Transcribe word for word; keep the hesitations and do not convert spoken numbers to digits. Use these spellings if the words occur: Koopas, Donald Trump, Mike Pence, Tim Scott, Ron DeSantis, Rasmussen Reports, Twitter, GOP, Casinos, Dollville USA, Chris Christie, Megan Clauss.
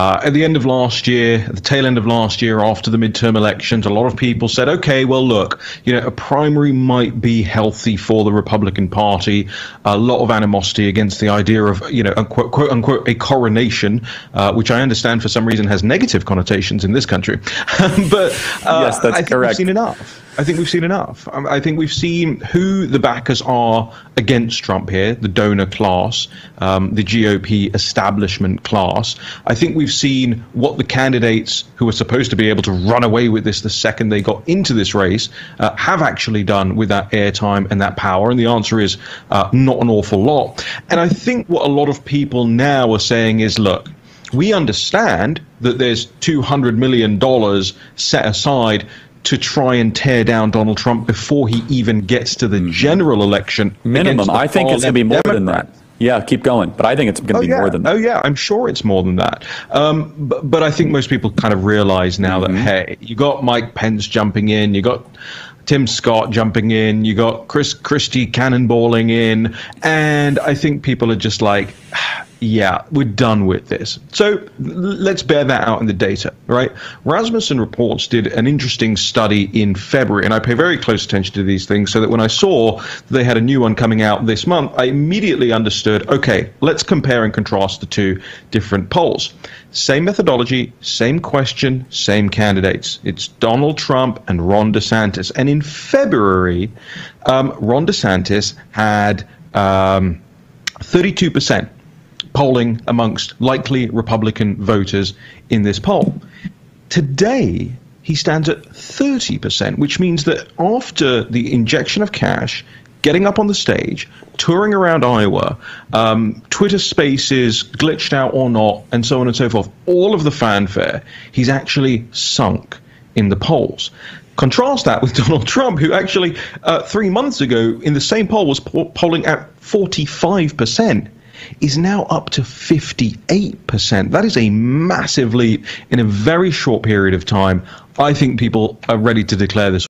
Uh, at the end of last year, at the tail end of last year, after the midterm elections, a lot of people said, okay, well, look, you know, a primary might be healthy for the Republican Party. A lot of animosity against the idea of, you know, unquote, quote, unquote, a coronation, uh, which I understand for some reason has negative connotations in this country. But uh, yes, that's I think correct. We've seen enough. I think we've seen enough. I think we've seen who the backers are against Trump here, the donor class, um, the G O P establishment class. I think we've seen what the candidates who are supposed to be able to run away with this the second they got into this race uh, have actually done with that airtime and that power. And the answer is uh, not an awful lot. And I think what a lot of people now are saying is, look, we understand that there's two hundred million dollars set aside to try and tear down Donald Trump before he even gets to the general election. Minimum. I think it's going to be more than that. Yeah, keep going. But I think it's going to be more than that. Oh, yeah. I'm sure it's more than that. Um, but, but I think most people kind of realize now that, hey, you got Mike Pence jumping in, you got Tim Scott jumping in, you got Chris Christie cannonballing in. And I think people are just like, yeah, we're done with this. So let's bear that out in the data, right? Rasmussen Reports did an interesting study in February, and I pay very close attention to these things so that when I saw they had a new one coming out this month, I immediately understood, okay, let's compare and contrast the two different polls. Same methodology, same question, same candidates. It's Donald Trump and Ron DeSantis. And in February, um, Ron DeSantis had um, thirty-two percent. Polling amongst likely Republican voters in this poll. Today, he stands at thirty percent, which means that after the injection of cash, getting up on the stage, touring around Iowa, um, Twitter Spaces, glitched out or not, and so on and so forth, all of the fanfare, he's actually sunk in the polls. Contrast that with Donald Trump, who actually uh, three months ago in the same poll was po- polling at forty-five percent. Is now up to fifty-eight percent. That is a massive leap in a very short period of time. I think people are ready to declare this.